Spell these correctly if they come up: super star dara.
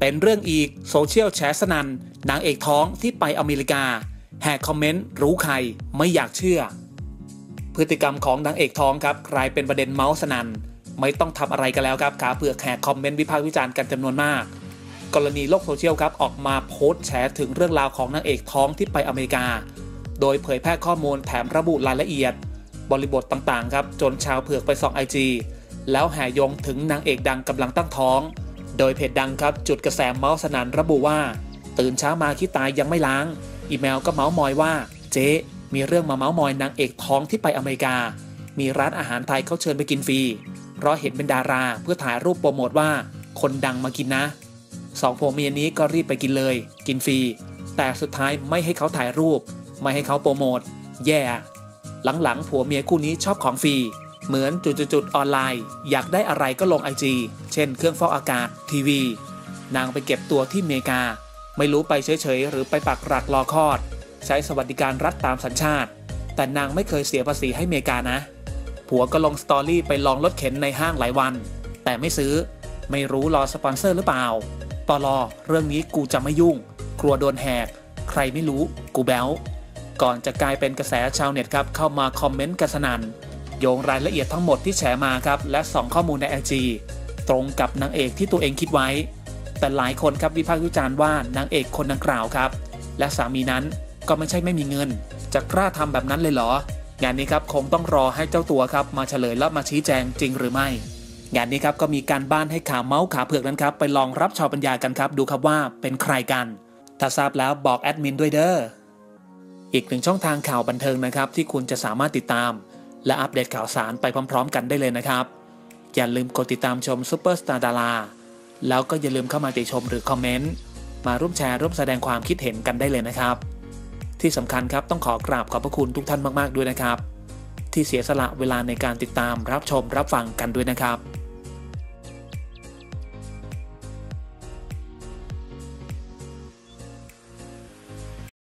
เป็นเรื่องอีกโซเชียลแฉสนันนางเอกท้องที่ไปอเมริกาแหกคอมเมนต์รู้ใครไม่อยากเชื่อพฤติกรรมของนางเอกท้องครับกลายเป็นประเด็นเมาส์สนันไม่ต้องทำอะไรกันแล้วครับขาเผือกแหกคอมเมนต์วิพากษ์วิจารณ์กันจำนวนมากกรณีโลกโซเชียลครับออกมาโพสต์แฉถึงเรื่องราวของนางเอกท้องที่ไปอเมริกาโดยเผยแพร่ข้อมูลแถมระบุรายละเอียดบริบทต่างๆครับจนชาวเผือกไปส่อง IG แล้วแห่ยงถึงนางเอกดังกำลังตั้งท้องโดยเพจดังครับจุดกระแสเมาส์สนันระบุว่าตื่นเช้ามาขี้ตายยังไม่ล้างอีเมลก็เมาส์มอยว่าเจ๊มีเรื่องมาเมาส์มอยนางเอกท้องที่ไปอเมริกามีร้านอาหารไทยเขาเชิญไปกินฟรีเพราะเห็นเป็นดาราเพื่อถ่ายรูปโปรโมทว่าคนดังมากินนะสองผัวเมียนี้ก็รีบไปกินเลยกินฟรีแต่สุดท้ายไม่ให้เขาถ่ายรูปไม่ให้เขาโปรโมทแย่หลังๆผัวเมียคู่นี้ชอบของฟรีเหมือนจุดออนไลน์อยากได้อะไรก็ลง IG เช่นเครื่องฟอกอากาศทีวีนางไปเก็บตัวที่อเมริกาไม่รู้ไปเฉยๆหรือไปปักหลักรอคลอดใช้สวัสดิการรัฐตามสัญชาติแต่นางไม่เคยเสียภาษีให้อเมริกานะผัวก็ลงสตอรี่ไปลองรถเข็นในห้างหลายวันแต่ไม่ซื้อไม่รู้รอสปอนเซอร์หรือเปล่าปลอเรื่องนี้กูจะไม่ยุ่งกลัวโดนแหกใครไม่รู้กูแบ้วก่อนจะกลายเป็นกระแสชาวเน็ตครับเข้ามาคอมเมนต์กระสนันโยงรายละเอียดทั้งหมดที่แฉมาครับและส่องข้อมูลใน IG ตรงกับนางเอกที่ตัวเองคิดไว้แต่หลายคนครับวิพากษ์วิจารณ์ว่านางเอกคนดังกล่าวครับและสามีนั้นก็ไม่ใช่ไม่มีเงินจะกล้าทำแบบนั้นเลยเหรองานนี้ครับคงต้องรอให้เจ้าตัวครับมาเฉลยและมาชี้แจงจริงหรือไม่งานนี้ครับก็มีการบ้านให้ขาเมาส์ขาเผือกนั้นครับไปลองรับชาวปัญญากันครับดูครับว่าเป็นใครกันถ้าทราบแล้วบอกแอดมินด้วยเด้ออีกหนึ่งช่องทางข่าวบันเทิงนะครับที่คุณจะสามารถติดตามและอัปเดตข่าวสารไปพร้อมๆกันได้เลยนะครับอย่าลืมกดติดตามชมซุปเปอร์สตาร์ดาราแล้วก็อย่าลืมเข้ามาติชมหรือคอมเมนต์มาร่วมแชร์ร่วมแสดงความคิดเห็นกันได้เลยนะครับที่สำคัญครับต้องขอกราบขอบพระคุณทุกท่านมากๆด้วยนะครับที่เสียสละเวลาในการติดตามรับชมรับฟังกันด้วยนะครับ